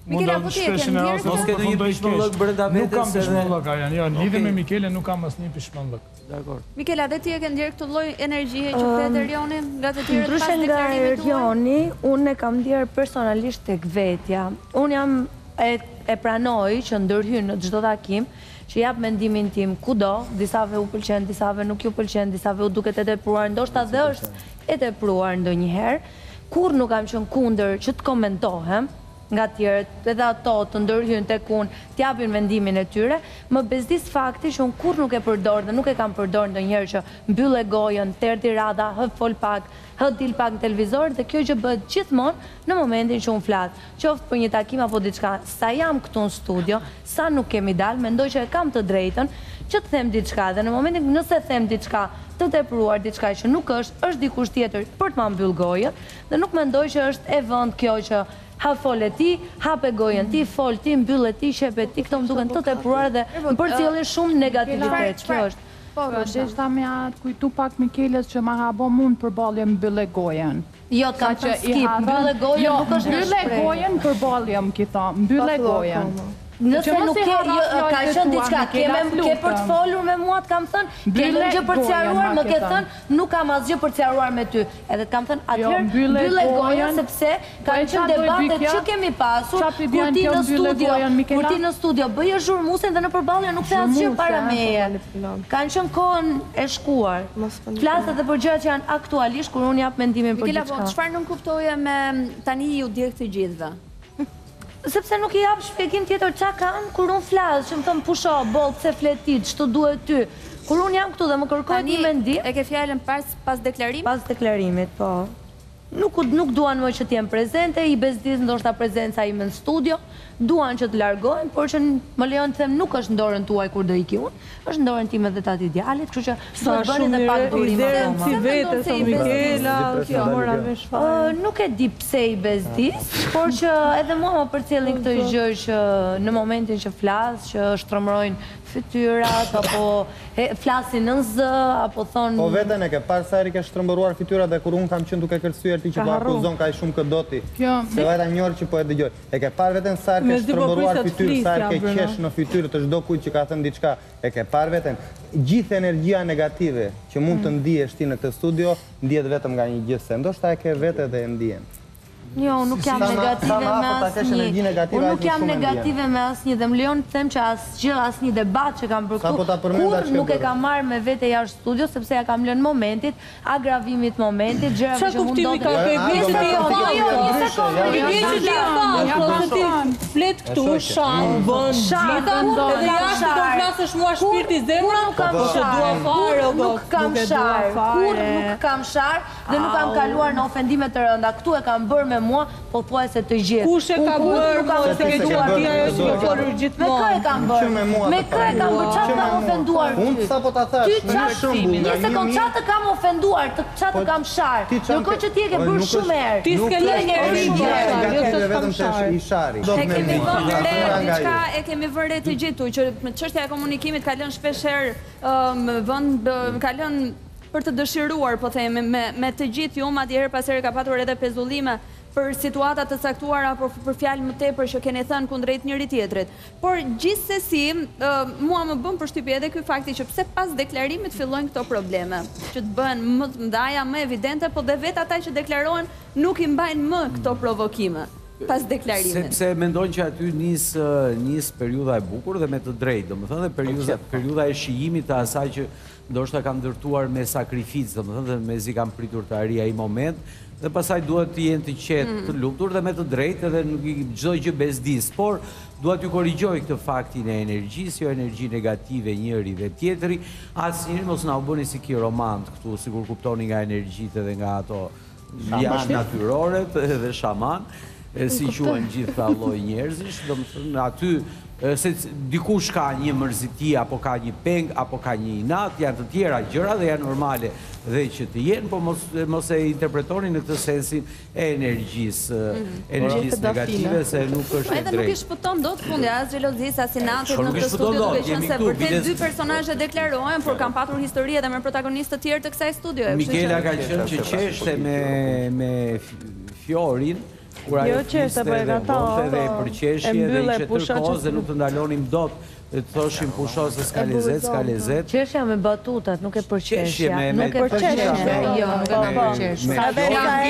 Mikela, po ti e ke ndjerë? Mos këtë një pishmëllëk bërënda vetës. Nuk kam pishmëllëk, Arjan, ja, në lidhe me Mikele nuk kam asë një pishmëllëk. Dakor. Mikela, dhe ti e ke ndjerë këtë lloj energjie që fletë Erioni? Ndryshe nga Erioni, unë e kam ndjerë personalisht tek vetja. Unë jam e pranoj që ndërhyn në çdo takim, që jap mendimin tim kudo, disave u pëlqen, disave nuk ju pëlqen, disave u duket e tepruar, ndoshta dhe është e tepruar ndonjëherë. Kur nuk kam qenë kundër që të komentohem nga tjerët, edhe ato të ndërhyjnë tek unë, t'japin vendimin e tyre, më bezdis fakti që unë kur nuk e përdor dhe nuk e kam përdor ndonjëherë që mbyllë gojën, terti rada, hë fol pak, hë dil pak në televizor, dhe kjo që bëhet gjithmonë në momentin që unë flas, qoftë për një takim apo diçka. Sa jam këtu në studio, sa nuk kemi dalë, mendoj që e kam të drejtën që të them diçka, dhe në momentin nëse them diçka të tepruar, diçka që nuk është, është dikush tjetër për të ma mbyll gojën, dhe nuk mendoj që është e vënd kjo që ha fole ti, ha pe gojen ti, fol ti, mbyllet ti, shepe ti, këto më duken të tepruar dhe më përcjellin shumë negativitet. Kjo është. Po, deshta me atë kujtu pak Mikeles që ma ha bo mund përbalje mbylle gojen. Jo, të kam të skip, mbylle gojen nuk është në shprejnë. Mbylle gojen përbalje më këta, mbylle gojen. Nëse nuk e, ka qënë diçka, ke për të folur me mua, të kam thënë, ke në gjë për të qaruar, më ke thënë, nuk kam asgjë për të qaruar me ty. Edhe të kam thënë, atëherë, mbylle gojen, sepse ka qënë debatet që kemi pasur, kur ti në studio, bëje zhurmusin dhe në përbalja nuk të asgjë para meje. Kanë qënë kohën e shkuar, flasët dhe përgjërat që janë aktualisht, kur unë japë mendimin për diçka. Çfarë nuk kuptoje me tani ju direkt të gjithëve? Sepse nuk i apë shpekim tjetër qa kanë, kur unë flasë, që më thëmë pusho, bolë, pëse fletit, që të duhet ty, kur unë jam këtu dhe më kërkojt një mendim... E ke fjallën pas deklarimit? Pas deklarimit, po. Nuk duan më që t'jem prezente, i bezdis ndoshta prezenca ime në studio, duan që t'largojnë, por që më leon të them nuk është ndorën tuaj kur do iki unë, është ndorën time dhe tati djalit, kështu që së të bërin dhe pak durime. Sa shumë i nuk e di pse i bezdis, por që edhe mua më përcjellin këtë gjë që në momentin që flasë, që shtrëmrojnë fityrat, apo flasin në zë, apo thonë... Po vetën e ke parë sa eri ke shtrëmruar fityrat dhe kur unë kam qënë duke kërcyer ti që po akuzon ka i shumë këtë doti, se vajta njërë që po e dëgjoj. E ke parë vetën sa eri ke shtrëmruar fityr, sa eri ke qesh në fityr të shdo kujt që ka thënë diçka. E ke parë vetën, gjithë energjia negative që mund të ndihesh ti në këtë studio, ndihet vetëm nga një gjithë se, ndoshta e ke vete dhe e ndihen. Jo, unë nuk jam negative me asnjë, dhe më lejon të them që asgjë, asnjë debat që kam përkëtu, kur nuk e kam marrë me vete jashtë studio, sepse ja kam lënë momentit, agravimit momentit, gjërave që mund do të... Një sekundë, flet këtu, shanë, bënë, gjithë ndonë, edhe jashtë do flasësh mua shpirti zemra, kur nuk kam sharë, dhe nuk kam kaluar në ofendime të rënda, këtu e kam bërë me mua, po thua e se të gjithë. Kush e ka bërë, se ke duar, ti ajo që me forur gjithë mua. Me kë e kam bërë, qatë kam ofenduar ty. Ty qatë, një sekundë, qatë kam ofenduar, qatë kam sharë, nërkoj që ti e ke bërë shumë erë. Ti s'ke lërë një rrë e kemi vërre të gjithu, që qështja e komunikimit ka lënë shpesher ka lënë për të dëshiruar, po thejme, me të gjithu, ma djerë pasere ka patur edhe pezullime për situatat të saktuara, për fjalë më tepër që keni thënë kundrejt njëri tjetrit. Por gjithsesi, mua më bën përshtypje edhe ky fakti që pse pas deklarimit fillojnë këto probleme, që të bëhen më të ndaja, më evidente, po dhe vetë ata që deklarohen nuk i mbajnë më këto provokime. Pas deklarimin. Sepse mendojnë që aty njësë periuda e bukur dhe me të drejtë, do më thënë dhe periuda e shijimit të asaj që ndoshta kam dërtuar me sakrificë, do më thënë dhe mezi kam pritur të aria i moment, dhe pasaj duhet të jenë të qetë të luptur dhe me të drejtë edhe nuk i gjoj që bezdis, por duhet ju korrigjoj këtë faktin e energjisë, jo energji negative njëri dhe tjetëri, asë njëri mos nga u bëni si ki romant këtu, si kur kuptoni nga energjit edhe nga ato janë natyrore dhe shaman, si quen gjithë të alloj njerëzish, dhe më thënë, aty, se dikush ka një mërziti, apo ka një peng, apo ka një inat, janë të tjera gjëra dhe janë normale dhe që të jenë, po mos e interpretoni në këtë sensin e energjisë negative, se nuk është drejtë. Edhe nuk i shpëton do të fundi, asë gjelozis, asinatit, në këtë studio duke qënë se përpër dy personazhe deklarohen, por kam patur historie dhe me protagonistë të tjerë të kësaj studio. Mikela ka qënë që qeshte me Fiorin, kura e fiste dhe bote dhe e përqeshje dhe i qëtërkoz dhe nuk të ndalonim dot dhe të thoshim pusho se s'ka lezet, s'ka lezet. Qeshja me batutat, nuk e përqeshja. Nuk e përqeshja. Jo, nuk e përqeshja. Sa vera e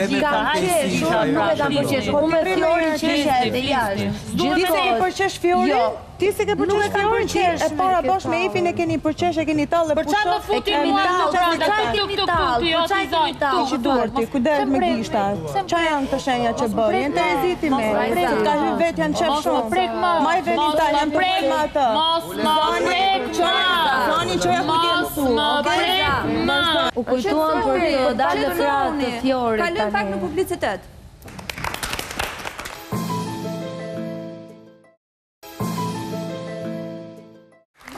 e kam qeshja, nuk e kam përqeshja. Unë me Fiori qeshja e të jashtë. Ti se ke përqesh Fiori? Ti se ke përqesh Fiori? E para bosh me ifin e keni përqesh, e keni talë dhe pusho. Për qatë të futim mua të qatë të futim të puti, o të zajtë. Ti që duarti, ku derë me gishta, qa janë të shenja që bëri, jenë të reziti me, ka hyrë vetë janë qep shumë, maj vetë ta janë prek ma të, zani që ja ku t'je mësu, okej? U kujtuam për të dalë dhe fratë të Fiorit tani. Kalëm pak në publicitet.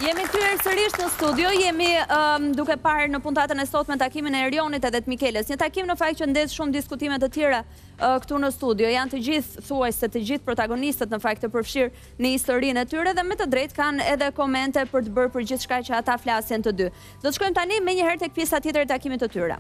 Jemi kryer sërish në studio, jemi duke parë në puntatën e sot me takimin e Erionit edhe të Mikeles. Një takim në fakt që ndez shumë diskutimet të tjera këtu në studio. Janë të gjithë thuajse, të gjithë protagonistët në fakt të përfshirë në historinë e tyre dhe me të drejtë kanë edhe komente për të bërë për gjithçka që ata flasin të dy. Do të shkojmë tani menjëherë tek pjesa tjetër e takimit të tyre.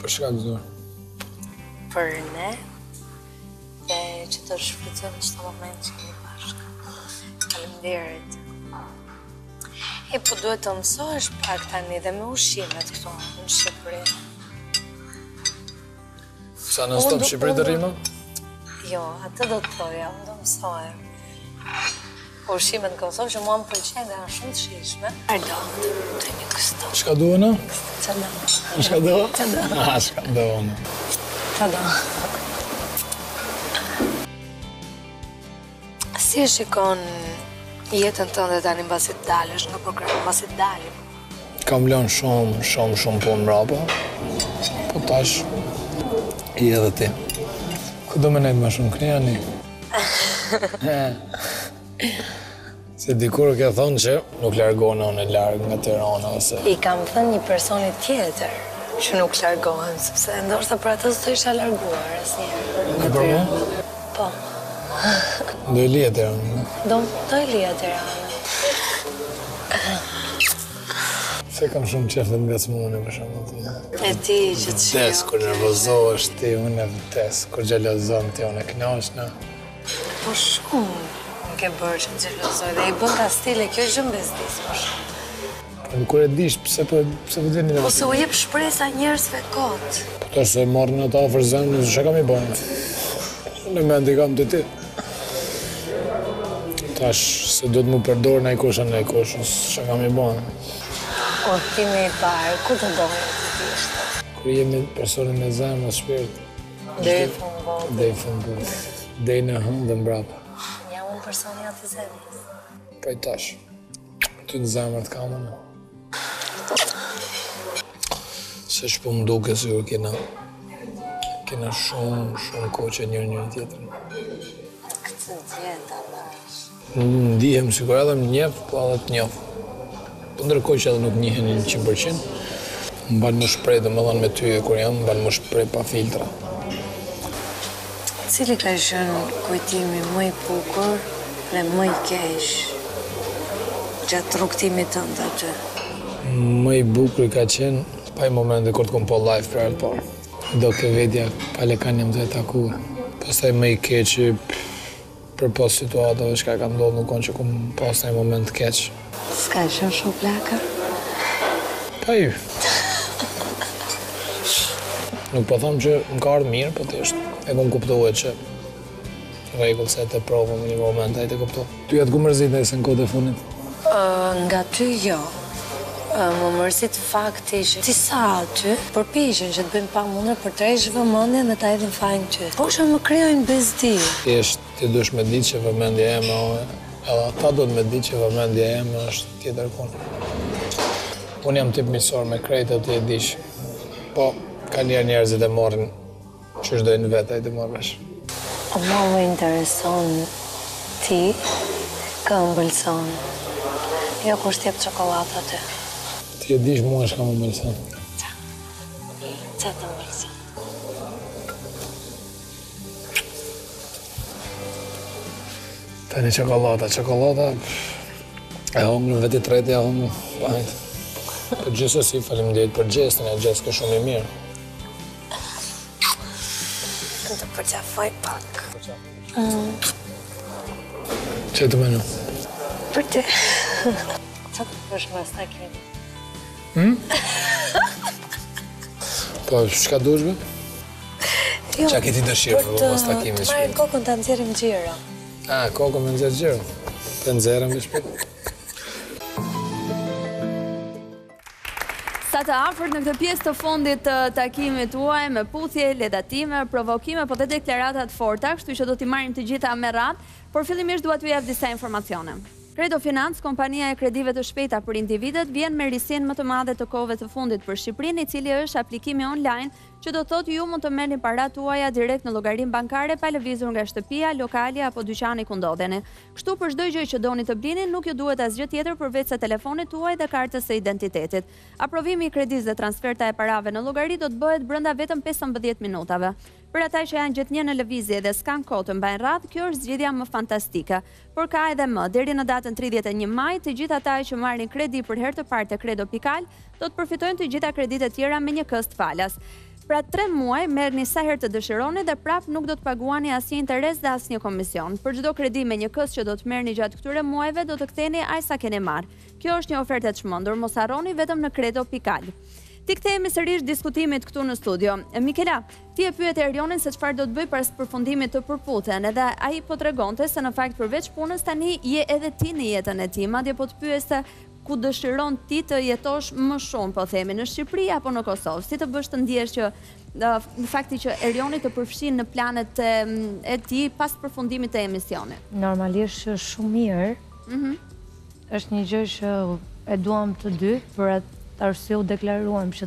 Për shka të zorë? Për ne, dhe që të shfrytëzojmë në çdo moment që kemi bashkë. Faleminderit. E po duhet të mësohesh pak tani dhe me ushqimet këtu në Shqipëri. Sa në stop Shqipëri deri më? Jo, atë do të thoja, unë do mësohem. Po ushqimet në Kosovë që mua më pëlqejnë janë shumë të shijshme. Ardo, do një kësto. Çka duhet në? Shka do? Shka do. Shka do. Si e shikon jetën tënde tani mbasi të dalësh nga programi, mbasi të dalim? Kam lënë shumë punë mbrapa. Po tash i edhe ti. Ku do më nejtë më shumë kënjani? Se dikur ke thonë që nuk largohen unë larg nga Tirana ose... I kam thënë një personi tjetër që nuk largohen, sepse ndoshta për atë s'do isha larguar asnjëherë. E për mu? Po. Do i lije Tirana? Do i lije Tirana. Se kam shumë qef të ngacmoni për shumë aty. E ti që të shio... Vdes, kur nervozohesh ti, unë e vdes, kur xhelozon ti, unë e kënaqshna. Po shumë. Ke bërë që më gjelozoj dhe i bën ka stile, kjo është gjëmbëzdis, po shumë. Në kure dish, pëse për të një në... Po se u jep shpresa njerëzve kotë. Po të se marrë në ta ofër zemë, nëse që kam i bëjnë. Në mend i kam të ti. Tash, se do të mu përdojnë në i koshën, nëse që kam i bëjnë. O, ti me i parë, ku të dojnë të ti ishte? Kërë jemi personi me zemë, në shpirtë. Dhe i fungotë. Dhe i fungotë. Dhe i në hëndë mbrapa. Personi atë zemës. Paj tash, ty në zemër të kamë në. Se që po më duke, sigur kena shumë kohë që njërë tjetërën. Këtë djeta, bash. Ndihem, sigur edhe më njefë, po edhe të njefë. Po ndërkoj që edhe nuk njehen 100%, më banë më shprej dhe më dhanë me ty e kur jam, më banë më shprej pa filtra. Cili ka shënë kujtimi më i bukur dhe më i kesh gjatë rukëtimit të ndë gjë? Më i bukur ka qenë pa i momente kërë të kom po live për e të parë. Do ke vedja palekan jam të e takuar. Pastaj më i keqi për pos situatave që ka ndodhë nuk konë që kom pas në i moment të keqë. Ska shënë shumë plaka? Pa ju. Nuk po thamë që më ka ardhë mirë, po të ishtë. E ku më kuptohet që regullë se të provëm një moment, a i të kuptohet. Ty atë ku mërzit e se në kote funit? Nga ty jo. Më mërzit fakti që tisa aty përpishin që të bëjmë pak mundër për të rejshë vëmëndje dhe ta edhin fajnë që. Po që më kryojnë bezdi. Ti dush me ditë që vëmëndje e me ohe, edhe ta do të me ditë që vëmëndje e me është tjetër konë. Unë jam tip misor me krejtë të e dishë. Po, ka njerë njerëzit e morën që është dojnë vetë, a i të marrë bashkë. O ma më intereson ti, këmbëllëson. Jo kur shtjep qokolata të. Ti e dish mua shka më mbëllëson. Qa? Qa të mbëllëson? Tani qokolata, e hongën vetë i treti, e hongën, pahajtë. Gjithsesi faleminderit për gjestin, e gjest ke shumë i mirë. Më të përqafoj pak. Çe të menu? Për te. Qa të përshë mas ta kemi? Po, shka dushbe? Qa këti dëshirë për mas ta kemi? Për të parë kokën të nëzirim gjiro. A, kokën me nëzirë gjiro. Të nëzirëm i shpikë. Sa të afërt në këtë pjesë të fundit të takimit tuaj me puthje, ledatime, provokime, po dhe deklaratat forta, kështu që do t'i marrim të gjitha me radhë, por fillimisht dua t'ju jap disa informacione. Redofinans, kompania e kredive të shpejta për individet, vjen me risinë më të madhe të kohëve të fundit për Shqipërinë, i cili është aplikimi online, që do thotë ju mund të merrni parat tuaja direkt në llogarinë bankare pa lëvizur nga shtëpia, lokali apo dyqani ku ndodheni. Kështu për çdo gjë që doni të blini, nuk ju duhet asgjë tjetër përveç se telefonit tuaj dhe kartës së identitetit. Aprovimi i kreditës dhe transferta e parave në llogari do të bëhet brenda vetëm 15 minutave. Për ata që janë gjithnjë në lëvizje dhe s'kan kohë të mbajnë radhë, kjo është zgjidhja më fantastike. Por ka edhe më, deri në datën 31 maj, të gjithë ata që marrin kredi për herë të parë te Credo.al do të përfitojnë të gjitha kreditet tjera me një kës të falas. Pra 3 muaj merrni sa herë të dëshironi dhe prap nuk do të paguani asnjë interes dhe asnjë komision. Për çdo kredi me një kës që do të merrni gjatë këtyre muajve do të ktheheni aq sa keni marrë. Kjo është një ofertë e çmendur, mos harroni vetëm në credo.al. Ti kthehemi sërish diskutimit këtu në studio. Mikela, ti e pyet Erionin se çfarë do të bëj pas përfundimit të Përputhen, edhe ai po tregonte se në fakt përveç punës tani je edhe ti në jetën e tij, madje po të pyeste ku dëshiron ti të jetosh më shumë, po themi, në Shqipëri apo në Kosovë? Si të bësh të ndjesh që në fakti që Erioni të përfshin në planet e ti pas përfundimit të emisionit? Normalisht shumë mirë, është një gjë që e duam të dy, për atë arsye u deklaruam që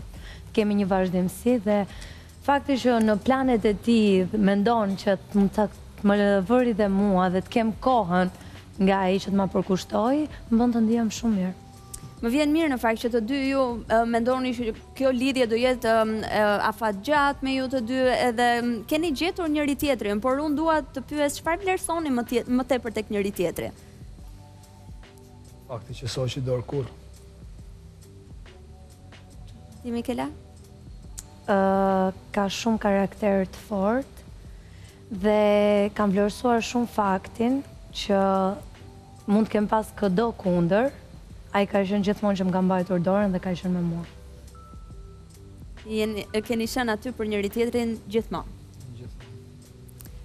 kemi një vazhdimësi dhe fakti që në planet e ti mendon që të më vëri dhe mua dhe të kem kohën nga ai që të ma përkushtoj, më bën të ndihem shumë mirë. Më vjen mirë në fakt që të dy ju mendoni që kjo lidhje do jetë afatgjatë me ju të dy edhe keni gjetur njëri tjetrin, por unë dua të pyes çfarë vlerësoni më tepër tek njëri tjetri? Fakti që s'o që dorë kur. Ti Mikela? Ka shumë karakter të fortë dhe kam vlerësuar shumë faktin që mund të kem pas këdo kundër. Ai ka qenë gjithmonë që më ka mbajtur dorën dhe ka qenë me mua. Keni qenë aty për njëri tjetrin gjithmonë?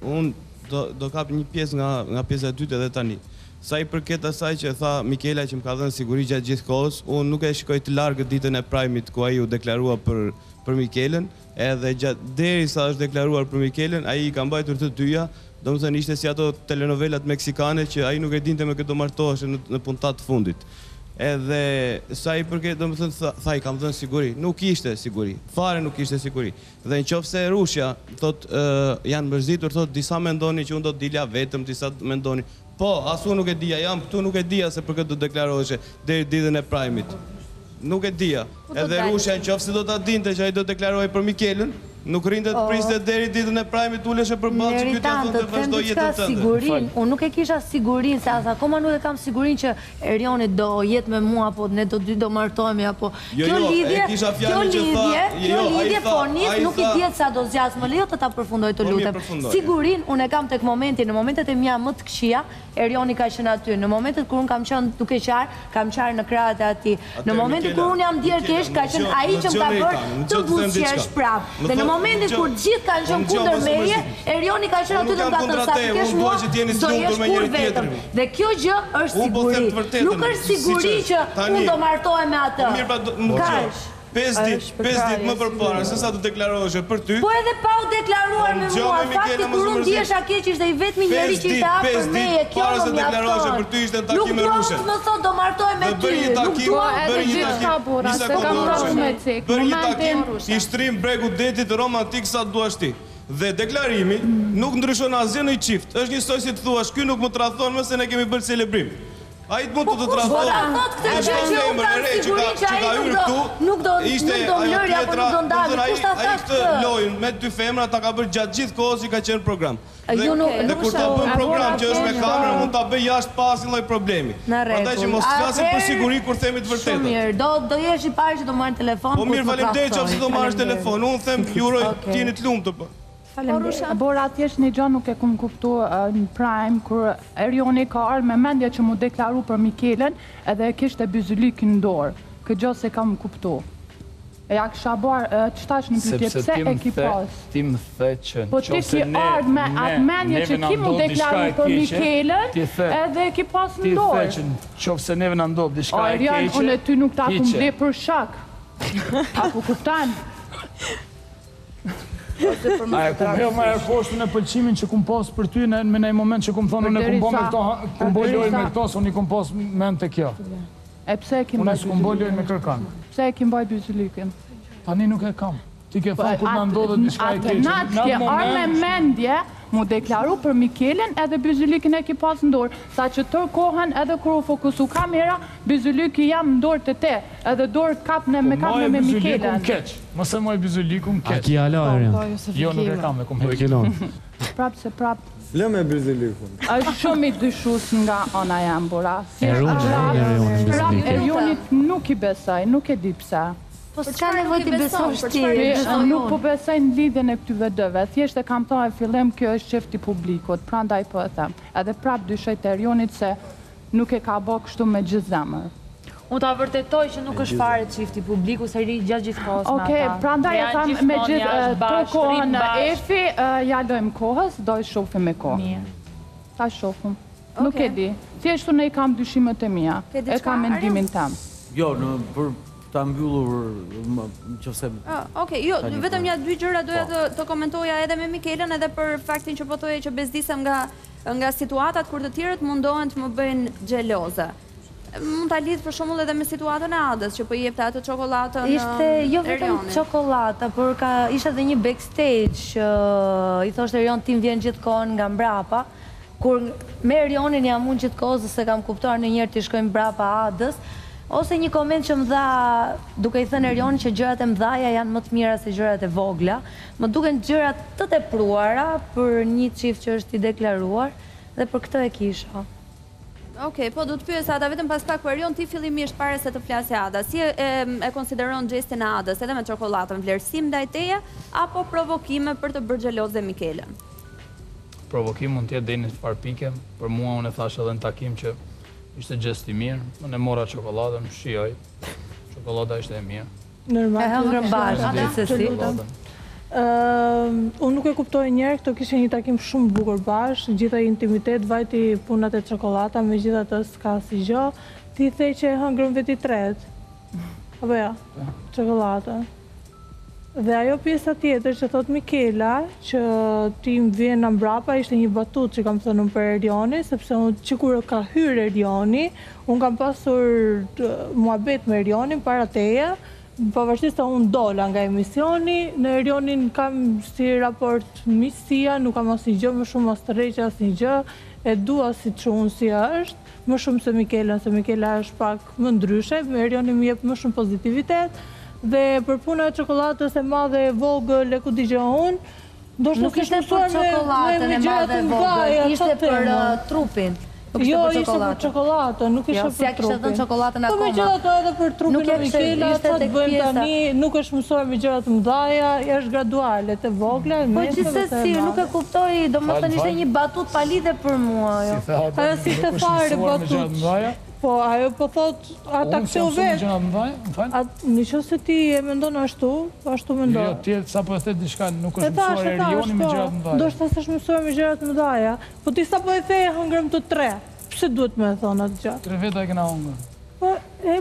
Unë do kap një pjesë nga pjesa e dytë edhe tani. Sa i përket asaj që tha Mikela që më ka dhënë siguri gjatë gjithë kohës, unë nuk e shikoj të largët ditën e primit ku ai u deklarua për Mikelën, edhe gjatë derisa është deklaruar për Mikelën, ai i ka mbajtur të dyja. Do më thënë ishte si ato telenovelat meksikane që ai nuk e dinte me këtë do martoheshe në puntat fundit. Edhe sa i përket, do më thënë, tha i kam dhënë siguri. Nuk ishte siguri, fare nuk ishte siguri. Dhe në qofë se Rushja, thot, janë mërzitur, thot, disa mendoni që unë do të dilja vetëm, disa mendoni. Po, asu nuk e dija, jam këtu nuk e dija se për këtë do deklaroheshe deri ditën e primit. Nuk e dija. Edhe Rushja në qofë se do të dinte që ai do deklarohej për Mikelën, nuk rinte të priste deri ditën e primit, uleshe përballë që këtë atë të vazhdoj jetën tënde. Unë nuk e kisha sigurinë, se as akoma nuk e kam sigurinë që Erioni do jetë me mua, apo ne do dy do martohemi, apo kjo lidhje po nis nuk i dihet sa do zgjas, më lejo ta përfundoj të lutem. Sigurinë unë e kam tek momenti, në momentet e mia më të këqija, Erioni ka qenë aty. Në momentet kur unë kam qenë duke qar, kam qar në krahët e atij. Në momentin kur unë jam djer kesh, ka qenë ai që më ka bërë të vuqesh prapë. Në momentit kur gjithë kanë qënë kundër meje, Erioni ka qënë aty të nga të nësat, kesh mua, do jesh kur vetëm. Dhe kjo gjë është siguri. Nuk është siguri që unë do martohem me atë. Kash? 5 ditë më përpara, se sa të deklaroheshe për ty. Po edhe pa u deklaruar me mua, fakti kur unë diesha keq ishte i vetmi njeri që ishte afër meje, kjo më mjafton. Nuk dua të më thotë do martohem me ty, nuk dua edhe gjithë kapura, se kam rrafsh me cik. Bëri një takim i shtrim bregut detit romantik sa të duash ti. Dhe deklarimi nuk ndryshon asgjë në çift. Është njësoj si të thuash, ky nuk më tradhon më se ne kemi bërë celebrim. A i të mund të të transformon. Dhe kur ta bën program që është me kamera, mund ta bëj jashtë pas një lloj problemi. Prandaj që mos flasim për siguri kur themi të vërtetën. Shumë mirë, do jesh i pari që do marr telefon. Po mirë, faleminderit që do marrësh telefon. Unë them ju uroj të jeni të lumtur. Faleminderit. Bora, thjesht një gjë nuk e kum kuptuar në Prime kur Erioni ka ardhur me mendje që mu deklaru për Mikelën edhe e kishte byzylikin në dorë. Këtë gjë se kam kuptuar. Ja kësha barë, që tash në pytje, pse e ki pas? Ti më the që në qo se ne neve në ndodhë dishka e keqe, ti the që në qo se neve në ndodhë dishka e keqe. Arjan, unë e ty nuk ta kumë dhe për shak. Apo kuptan? A e kumë heo ma e poshtën e pëlqimin që kumë pas për ty në në moment që kumë thonë, unë e kumë bojloj me këto, unë i kumë pas men të kjo. E pse e kim baj byzylikin? Unë e s'kumbojloj me kërkan. Pse e kim baj byzylikin? Tani nuk e kam. Ti ke thonë kur në ndodhët në shka e keqen. Atë natë ke arë me mendje, mu deklaru për Mikelen edhe byzylikin e ki pas ndorë. Sa që tërkohen edhe kur u fokusu kamera, byzyliki jam ndorë të te. Edhe dorë kapne me kapne me Mikelen. Moj byzyliku më keq. Mëse moj byzyliku më keq. A ki ala e rënë? Jo, nuk e kam e kom hekë. Prapë se prapë. Lëmë e byzylikun. Është shumë i dyshus nga ona jam, Bora. Erionit nuk i besaj, nuk e di pse. Po s'ka nevojë ti besosh ti. Nuk po besoj në lidhjen e këtyve dyve. Thjesht e kam thënë fillim kjo është çeft i publikut, prandaj po e them. Edhe prap dyshoj te Erionit se nuk e ka bë kështu me gjithë zemër. Unë ta vërtetoj që nuk është fare çifti publiku, se ri gjatë gjithë kohës me ata. Okej, prandaj e tham me gjithë kohën në Efi, ja lojmë kohës, do i shohim me kohë. Ta shohim. Nuk e di. Thjesht unë i kam dyshimet e mia, e kam mendimin tam. Jo, për ta mbyllur nëse. Okej, jo, vetëm ja dy gjëra doja të komentoja edhe me Mikelën edhe për faktin që po thojë që bezdisem nga situatat kur të tjerët mundohen të më bëjnë xheloze. Mund t'a lidhë për shumë edhe me situatën e Adës, që për jepte atë qokolatën në Erionit. Jo vetëm qokolata, por isha dhe një backstage që i thoshtë Erion tim vjen gjithë kohën nga mbrapa, kur me Erionin jam unë gjithë kohës se kam kuptuar në njerë t'i shkojmë mbrapa Adës, ose një koment që më dha, duke i thënë Erion që gjërat e mdhaja janë më të mira se gjërat e vogla, më duken gjërat të tepruara për një çift që është i deklaruar dhe për këtë e kisha. Okej, po du të pyes Ada, vetëm pas pak Erion, ti fillimisht pare se të flasë Ada, si e konsideron gjestin e Adës edhe me çokolatën, vlerësim ndaj teje, apo provokime për të bërë xheloze Mikelën? Provokim mund t'jetë deri në çfarë pike, për mua unë e thash edhe në takim që ishte gjest i mirë, unë e mora çokolatën, shijoj, çokolata ishte e mirë. Normal. E hëngrën bashkë, dhe se si. Unë nuk e kuptoj njerë, këto kishe një takim shumë bukur bashkë, gjitha intimitet, vajti punat e çokolata, me gjitha të s'ka si gjo. Ti thej që e hëngrën veti tretë, apo ja, çokolata. Dhe ajo pjesa tjetër që thot Mikela, që ti më vjen në mbrapa, ishte një batut që kam thënë për Erioni, sepse unë që kur ka hyrë Erioni, unë kam pasur muhabet me Erionin para teje, përvashtisht të unë dola nga emisioni, në Erionin kam si raport misia, nuk kam asë një gjë, më shumë asë të reqë asë një gjë, e dua si që unë si është, më shumë se Mikela, se Mikela është pak më ndryshe, me Erionin më jepë më shumë pozitivitet, dhe për puna e çokolatës e madhe e vogël e ku di gjë unë, do shtë kështë për çokolatën e madhe e vogël, ishte për trupin. Jo, ishte për çokolatën, nuk ishte për trupin. Po me gjëra të edhe për trupin e Mikela, sa të bëjmë tani, nuk është mësoj me gjëra të mdhaja, është graduale, të vogla, me që se si, nuk e kuptoj, do më të njështë një batut pali dhe për mua. Ajo si të fare batut. Po, ajo po thot, atak se u vetë. Në që se ti e mendon ashtu, ashtu mendon. Jo, ti sa po e the diçka, nuk është mësoj Erioni me gjëra të mdhaja. Do shtë asë mësoj me gjëra të mdhaja, po ti sa po e the e hëngrëm të tre. Pse duhet me e thonë atë gjatë? 3 veta e këna hongër. E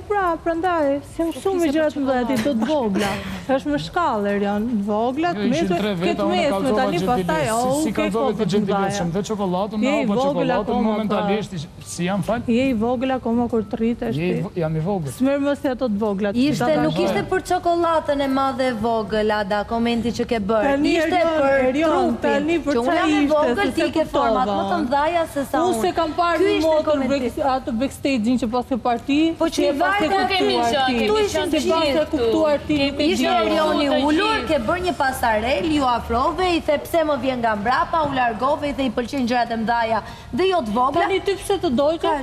pra, prandaj, si më shumë me gjatë më dhe, ti do të vogla. është më shkallë, Erion, voglat, mesme, këtë mesme, tani pastaj, si kalzove të gjentileshëm, dhe çokoladën, apo çokoladën, momentalisht, si jam falë? Je i vogla, komo kur të rritesh ti. Jam i vogël. Smerë më se ato të voglat. Nuk ishte për çokoladën e madhe e vogël, Ada, komenti që ke bërë. Ishte për trupin, që unë jam i vogël, ti ke format më të mdhaja se sa unë. Unë se kam parë në motër atë backstage-in që pas ke parti, që pas ke kuptuar ti. Ishte Erioni ullur, ke bërë një pasarel, ju afrove, i the pse më vjen nga mbrapa, u largove, i the i pëlqen gjërat e mdhaja, dhe jo të vogla. Tani ty pse të dojtë?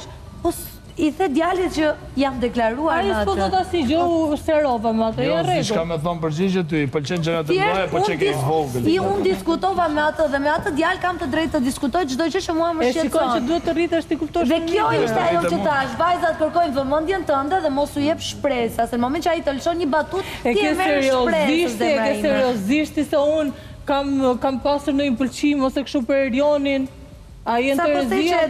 I the djalit që jam deklaruar në atë. A i s'po të si gjë u serova më atë, e regu. Jo, s'ka me thonë përgjigje ty, i pëlqen gjërat e mdhaja, po që ke i vogël. Unë diskutova me atë dhe me atë djalë kam të drejtë të diskutoj çdo gjë që mua më shqetëson. E shikoj që duhet të rritesh ti kuptosh. Dhe kjo ishte ajo që tash, vajzat kërkojnë vëmendjen tënde dhe mos u jep shpresë, se në moment që ai të lëshon një batutë, ti e merr shpresë. E ke seriozisht se unë kam pasur ndonjë pëlqim ose kështu për Erionin. Ai e nderëzia.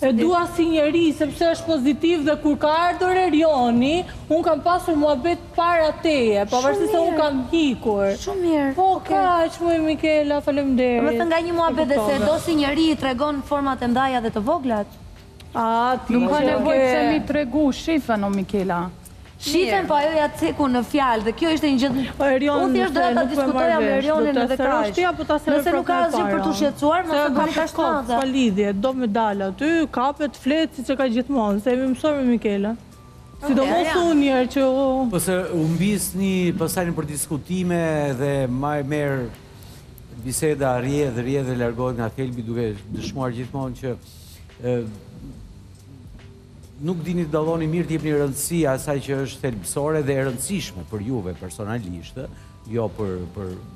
E dua si njeri, sepse është pozitiv dhe kur ka ardhur Erioni, unë kam pasur muhabet para teje, pavarësisht se unë kam hikur. Shumë mirë. Po, kaq, më Mikela, faleminderit. Më thënë nga një muhabet dhe se do si njeri i tregon format e mdhaja dhe të voglat? Nuk ka nevojë se mi tregu, shifen o Mikela. Shiten po ajo ja ceku në fjalë dhe kjo ishte një gjithë. Unë thjesht doja ta diskutoja me Erionin edhe krahas. Nëse nuk ka asgjë për të shqetësuar, mos e kam kashkallë. S'ka lidhje, do medal aty, kapet, flet siç e ka gjithmonë, se e mësojmë Mikela. Sidomos unë herë që pse u mbisni pastaj për diskutime dhe më merr biseda rrjedh dhe largohet nga thelbi duke dëshmuar gjithmonë që nuk dini të dalloni mirë të jepni rëndësi asaj që është thelbësore dhe e rëndësishme për juve personalisht, jo për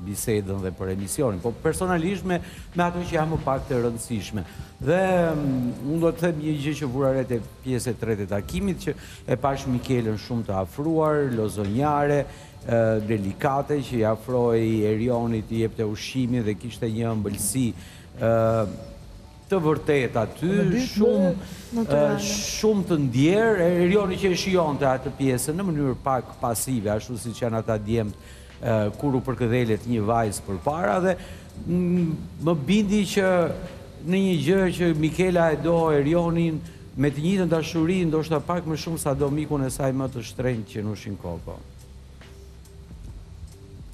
bisedën dhe për emisionin, po personalisht me ato që janë më pak të rëndësishme. Dhe unë do të them një gjë që vura re te pjesa e tretë e takimit që e pash Mikelën shumë të afruar, lozonjare, delikate që i afroi Erionit, i jepte ushqimin dhe kishte një ëmbëlsi të vërtet aty, shumë të ndjerë, Erioni që e shion të atë pjesën në mënyrë pak pasive, ashtu si që janë ata djemë kur u përkëdhelet një vajzë për para dhe më bindi që në një gjë që Mikela e do Erionin me të njëjtën dashuri, ndoshta pak më shumë sa do mikun e saj më të shtrenjtë që nushin koko.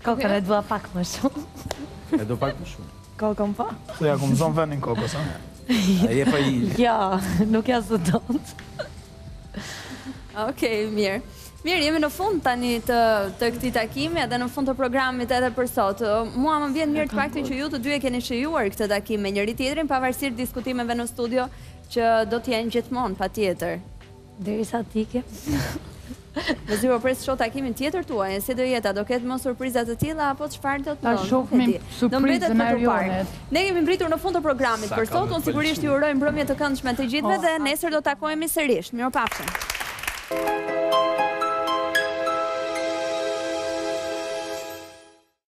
Kokën e dua pak më shumë. E do pak më shumë. Kokën pa? Se ja këmë zonë venin kokës, a? E pa i... Ja, nuk ja së donë. Okej, mirë. Mirë, jemi në fund tani të këti takimi edhe në fund të programit edhe për sot. Mua më vjen mirë të faktin që ju të dy e keni shijuar këtë takime njëri tjetrin, pavarësirë diskutimeve në studio që do t'jenë gjithmonë, pa tjetër. Derisa t'ike. Më zyro presë shoh takimin tjetër tuaj, si do jeta, do ketë më surprizat të tilla apo çfarë do të ndodhë? Ta shohim surprizën e Erionit. Ne kemi mbritur në fund të programit për sot, unë sigurisht ju uroj mbrëmje të këndshme të gjithëve dhe nesër do takohemi sërish. Mirupafshim.